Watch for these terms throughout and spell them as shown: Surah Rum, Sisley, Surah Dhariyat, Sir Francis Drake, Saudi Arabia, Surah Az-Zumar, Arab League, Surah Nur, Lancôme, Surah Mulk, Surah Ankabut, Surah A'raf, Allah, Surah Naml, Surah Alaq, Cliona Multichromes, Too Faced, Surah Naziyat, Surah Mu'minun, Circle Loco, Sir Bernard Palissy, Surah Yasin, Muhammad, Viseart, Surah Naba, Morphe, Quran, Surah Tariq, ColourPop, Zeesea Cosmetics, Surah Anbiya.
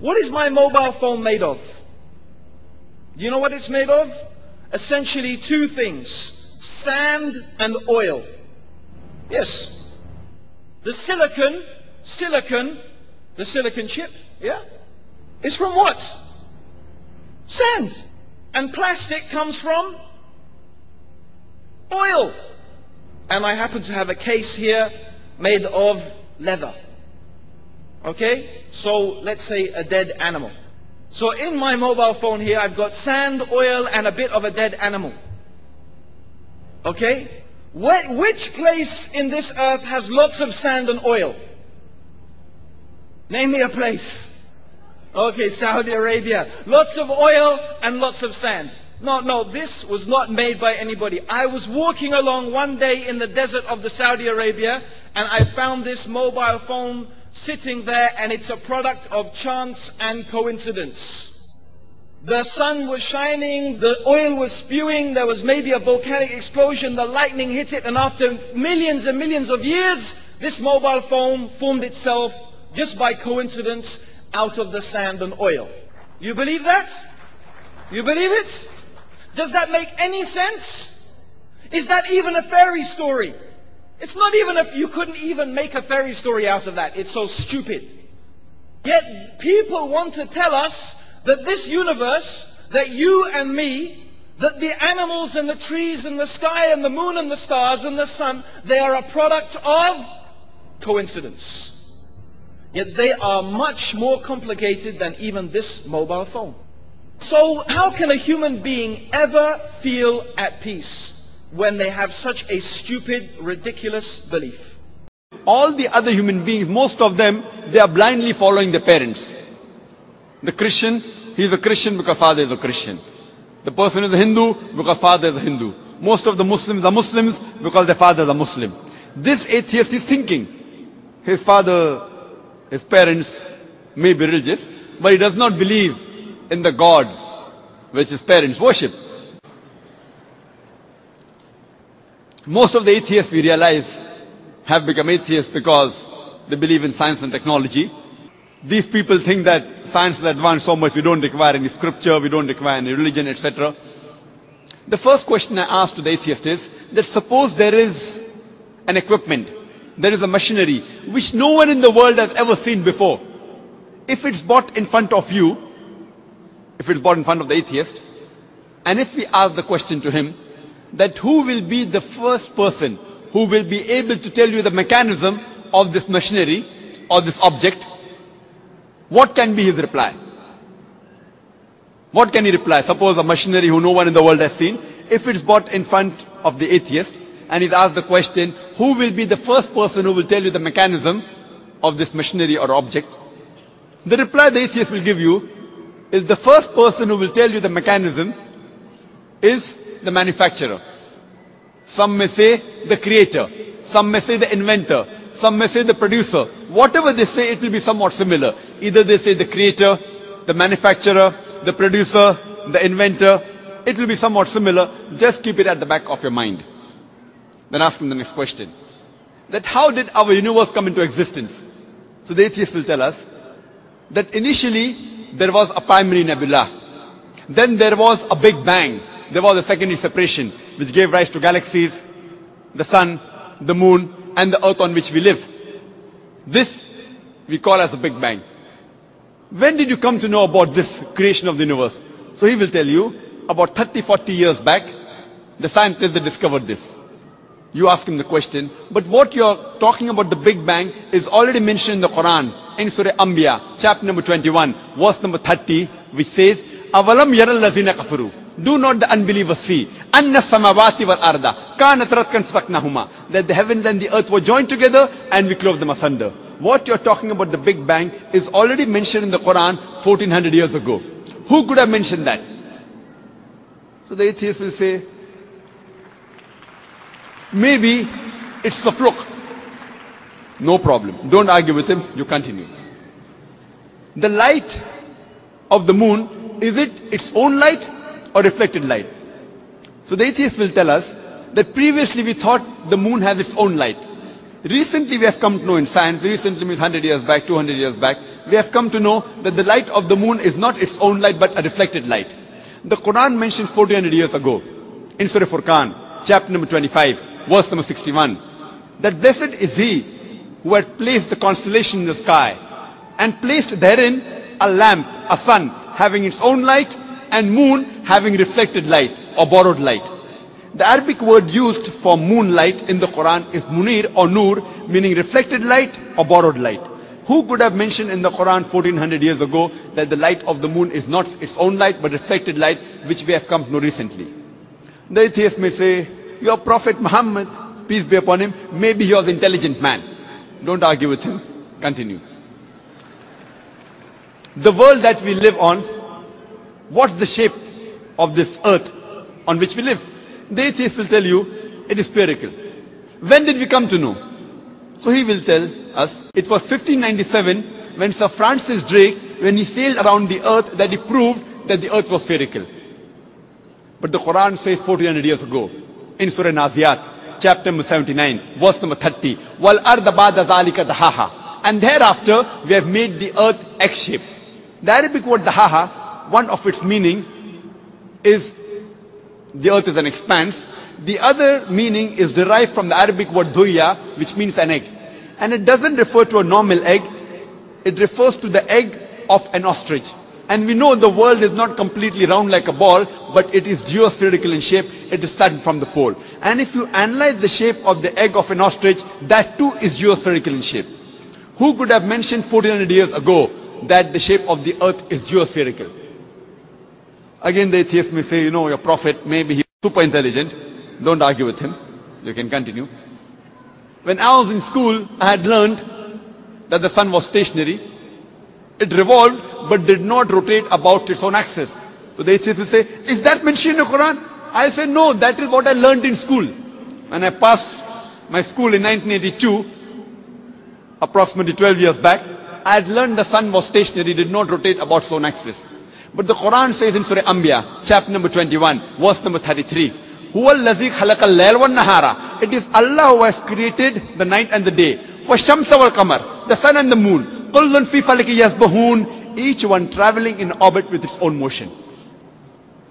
What is my mobile phone made of? Do you know what it's made of? Essentially two things, sand and oil. Yes. The silicon chip, yeah, is from what? Sand. And plastic comes from oil. And I happen to have a case here made of leather. Okay, so let's say a dead animal. So in my mobile phone here, I've got sand, oil, and a bit of a dead animal. Okay, which place in this earth has lots of sand and oil? Name me a place. Okay, Saudi Arabia. Lots of oil and lots of sand. No, this was not made by anybody. I was walking along one day in the desert of the Saudi Arabia, and I found this mobile phone sitting there, and it's a product of chance and coincidence. The sun was shining, the oil was spewing, there was maybe a volcanic explosion, the lightning hit it, and after millions and millions of years, this mobile phone formed itself just by coincidence out of the sand and oil. You believe that? You believe it? Does that make any sense? Is that even a fairy story? It's not even a, you couldn't even make a fairy story out of that. It's so stupid. Yet people want to tell us that this universe, that you and me, that the animals and the trees and the sky and the moon and the stars and the sun, they are a product of coincidence. Yet they are much more complicated than even this mobile phone. So how can a human being ever feel at peace when they have such a stupid, ridiculous belief? All the other human beings, most of them, they are blindly following their parents. The Christian, he's a Christian because father is a Christian. The person is a Hindu because father is a Hindu. Most of the Muslims are Muslims because their father is a Muslim. This atheist is thinking his father, his parents may be religious, but he does not believe in the gods which his parents worship. Most of the atheists, we realize, have become atheists because they believe in science and technology. These people think that science has advanced so much, we don't require any scripture, we don't require any religion, etc. The first question I asked to the atheist is that suppose there is an equipment, there is a machinery which no one in the world has ever seen before. If it's brought in front of you, if it's brought in front of the atheist, and if we ask the question to him, that who will be the first person who will be able to tell you the mechanism of this machinery or this object, what can be his reply? What can he reply? Suppose a machinery who no one in the world has seen, if it's brought in front of the atheist and he's asked the question, who will be the first person who will tell you the mechanism of this machinery or object? The reply the atheist will give you is the first person who will tell you the mechanism is the manufacturer. Some may say the creator, some may say the inventor, some may say the producer. Whatever they say, it will be somewhat similar. Either they say the creator, the manufacturer, the producer, the inventor. It will be somewhat similar. Just keep it at the back of your mind. Then ask them the next question, that how did our universe come into existence? So the atheist will tell us that initially there was a primary nebula, then there was a big bang. There was a secondary separation which gave rise to galaxies, the sun, the moon, and the earth on which we live. This we call as a Big Bang. When did you come to know about this creation of the universe? So he will tell you, about 30-40 years back, the scientists that discovered this. You ask him the question, but what you are talking about the Big Bang is already mentioned in the Quran, in Surah Anbiya, chapter number 21, verse number 30, which says, أَوَلَمْ يَرَ الَّذِينَ كَفَرُوا. Do not the unbelievers see, Anna samawati wal arda kanat ratkan fasaknahuma, that the heavens and the earth were joined together and we clove them asunder. What you're talking about the Big Bang is already mentioned in the Quran 1400 years ago. Who could have mentioned that? So the atheist will say, maybe it's a fluke. No problem. Don't argue with him. You continue. The light of the moon, is it its own light or reflected light? So the atheist will tell us that previously we thought the moon has its own light. Recently we have come to know in science, recently means 100 years back, 200 years back, we have come to know that the light of the moon is not its own light but a reflected light. The Quran mentioned 1400 years ago in Surah Furqan, chapter number 25, verse number 61, that blessed is he who had placed the constellation in the sky and placed therein a lamp, a sun having its own light and moon having reflected light or borrowed light. The Arabic word used for moonlight in the Quran is munir or nur, meaning reflected light or borrowed light. Who could have mentioned in the Quran 1400 years ago that the light of the moon is not its own light but reflected light, which we have come to know recently? The atheist may say, your Prophet Muhammad, peace be upon him, maybe he was an intelligent man. Don't argue with him. Continue. The world that we live on, what's the shape of this earth on which we live? The atheist will tell you, it is spherical. When did we come to know? So he will tell us, it was 1597 when Sir Francis Drake, when he sailed around the earth, that he proved that the earth was spherical. But the Quran says 1400 years ago, in Surah Naziyat, chapter number 79, verse number 30, wal arda ba'da zalika tahaha, and thereafter we have made the earth X-shaped. The Arabic word tahaha, one of its meaning is the earth is an expanse. The other meaning is derived from the Arabic word dhuya, which means an egg. And it doesn't refer to a normal egg. It refers to the egg of an ostrich. And we know the world is not completely round like a ball, but it is geospherical in shape. It is starting from the pole. And if you analyze the shape of the egg of an ostrich, that too is geospherical in shape. Who could have mentioned 1400 years ago that the shape of the earth is geospherical? Again, the atheist may say, you know, your prophet, maybe he was super intelligent. Don't argue with him. You can continue. When I was in school, I had learned that the sun was stationary. It revolved, but did not rotate about its own axis. So the atheist will say, is that mentioned in the Quran? I say, no, that is what I learned in school. When I passed my school in 1982, approximately 12 years back, I had learned the sun was stationary, did not rotate about its own axis. But the Quran says in Surah Anbiya, chapter number 21, verse number 33, it is Allah who has created the night and the day, the sun and the moon, each one traveling in orbit with its own motion.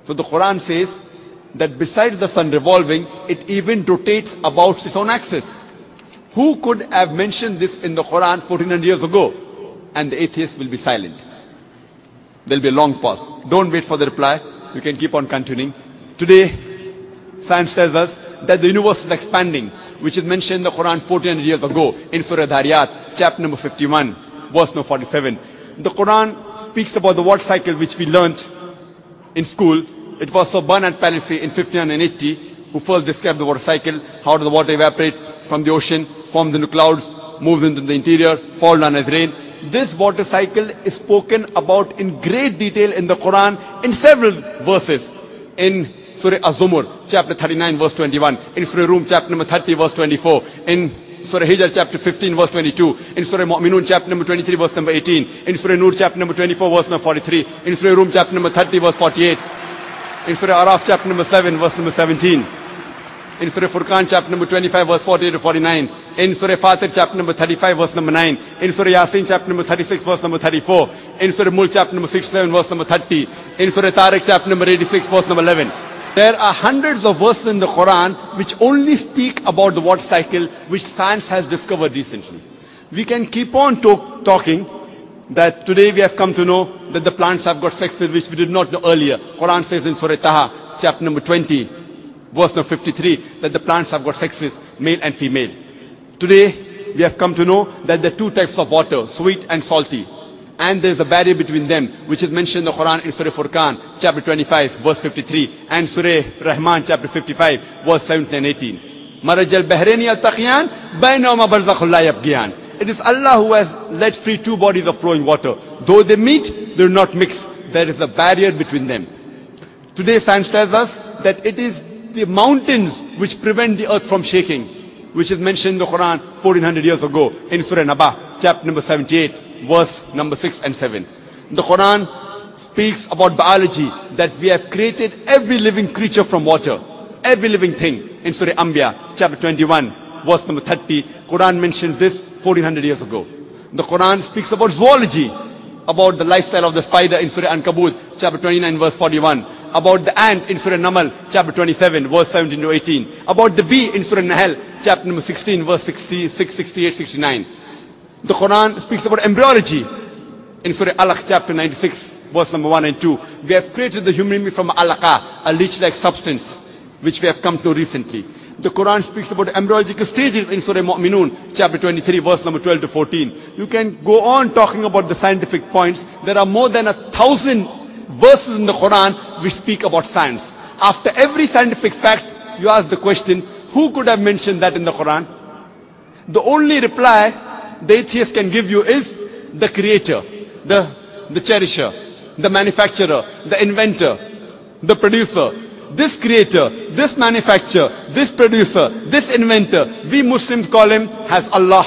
So the Quran says that besides the sun revolving, it even rotates about its own axis. Who could have mentioned this in the Quran 1400 years ago? And the atheists will be silent. There'll be a long pause. Don't wait for the reply. You can keep on continuing. Today, science tells us that the universe is expanding, which is mentioned in the Quran 1400 years ago in Surah Dhariyat, chapter number 51, verse number 47. The Quran speaks about the water cycle which we learnt in school. It was Sir Bernard Palissy in 1580 who first described the water cycle, how the water evaporates from the ocean, forms into clouds, moves into the interior, falls down as rain. This water cycle is spoken about in great detail in the Quran in several verses. In Surah Az-Zumar, chapter 39, verse 21. In Surah Rum, chapter number 30, verse 24. In Surah Hijr, chapter 15, verse 22. In Surah Mu'minun, chapter number 23, verse number 18. In Surah Nur, chapter number 24, verse number 43. In Surah Rum, chapter number 30, verse 48. In Surah A'raf, chapter number 7, verse number 17. In Surah Furqan, chapter number 25, verse 48 to 49. In Surah Fatir, chapter number 35, verse number 9. In Surah Yasin, chapter number 36, verse number 34. In Surah Mulk, chapter number 67, verse number 30. In Surah Tariq, chapter number 86, verse number 11. There are hundreds of verses in the Quran which only speak about the water cycle, which science has discovered recently. We can keep on talking that today we have come to know that the plants have got sexes, which we did not know earlier. Quran says in Surah Ta-Ha, chapter number 20, verse number 53, that the plants have got sexes, male and female. Today, we have come to know that there are two types of water, sweet and salty. And there is a barrier between them, which is mentioned in the Quran in Surah Furqan, chapter 25, verse 53, and Surah Rahman, chapter 55, verse 17 and 18. It is Allah who has let free two bodies of flowing water. Though they meet, they do not mix. There is a barrier between them. Today, science tells us that it is the mountains which prevent the earth from shaking, which is mentioned in the Quran 1400 years ago in Surah Naba, chapter number 78, verse number 6 and 7. The Quran speaks about biology, that we have created every living creature from water, every living thing in Surah Anbiya, chapter 21, verse number 30. Quran mentions this 1400 years ago. The Quran speaks about zoology, about the lifestyle of the spider in Surah Ankabut, chapter 29, verse 41. About the ant in Surah Naml, chapter 27, verse 17 to 18. About the bee in Surah Nahl, chapter number 16, verse 66, 68, 69. The Quran speaks about embryology in Surah Alaq, chapter 96, verse number 1 and 2. We have created the human being from alaqa, a leech-like substance, which we have come to know recently. The Quran speaks about embryological stages in Surah Mu'minun, chapter 23, verse number 12 to 14. You can go on talking about the scientific points. There are more than 1,000 verses in the Quran which speak about science. After every scientific fact, you ask the question, who could have mentioned that in the Quran? The only reply the atheist can give you is the creator, the cherisher, the manufacturer, the inventor, the producer. This creator, this manufacturer, this producer, this inventor, we Muslims call him as Allah.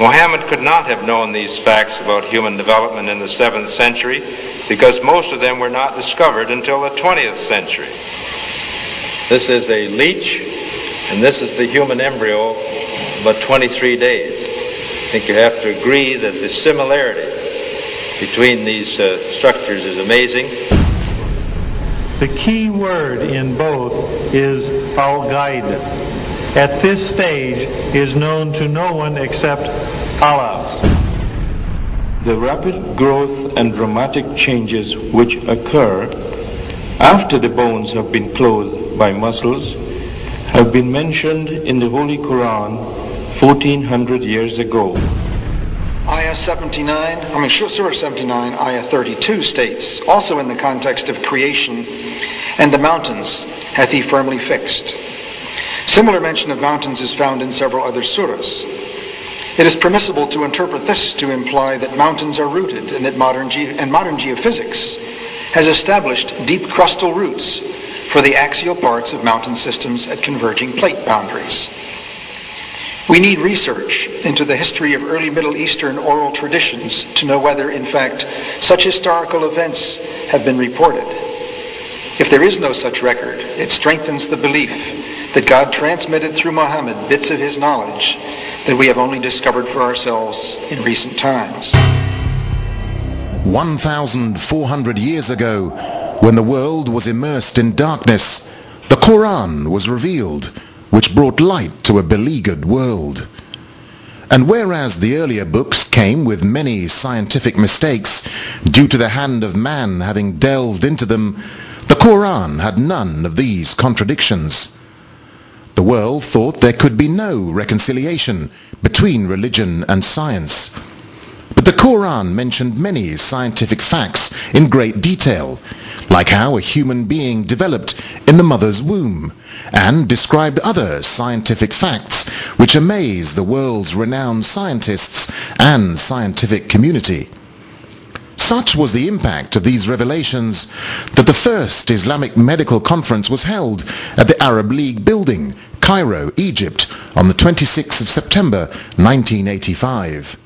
Muhammad could not have known these facts about human development in the 7th century because most of them were not discovered until the 20th century. This is a leech, and this is the human embryo, but 23 days. I think you have to agree that the similarity between these structures is amazing. The key word in both is al-Ghaid. At this stage is known to no one except Allah. The rapid growth and dramatic changes which occur after the bones have been clothed by muscles have been mentioned in the Holy Quran 1400 years ago. Ayah 79, Surah 79, Ayah 32 states, also in the context of creation, and the mountains hath he firmly fixed. Similar mention of mountains is found in several other surahs. It is permissible to interpret this to imply that mountains are rooted and that modern geophysics has established deep crustal roots for the axial parts of mountain systems at converging plate boundaries. We need research into the history of early Middle Eastern oral traditions to know whether, in fact, such historical events have been reported. If there is no such record, it strengthens the belief that God transmitted through Muhammad bits of his knowledge that we have only discovered for ourselves in recent times. 1,400 years ago, when the world was immersed in darkness, the Quran was revealed, which brought light to a beleaguered world. And whereas the earlier books came with many scientific mistakes due to the hand of man having delved into them, the Quran had none of these contradictions. The world thought there could be no reconciliation between religion and science. But the Quran mentioned many scientific facts in great detail, like how a human being developed in the mother's womb, and described other scientific facts which amaze the world's renowned scientists and scientific community. Such was the impact of these revelations that the first Islamic medical conference was held at the Arab League building, Cairo, Egypt, on the 26th of September 1985.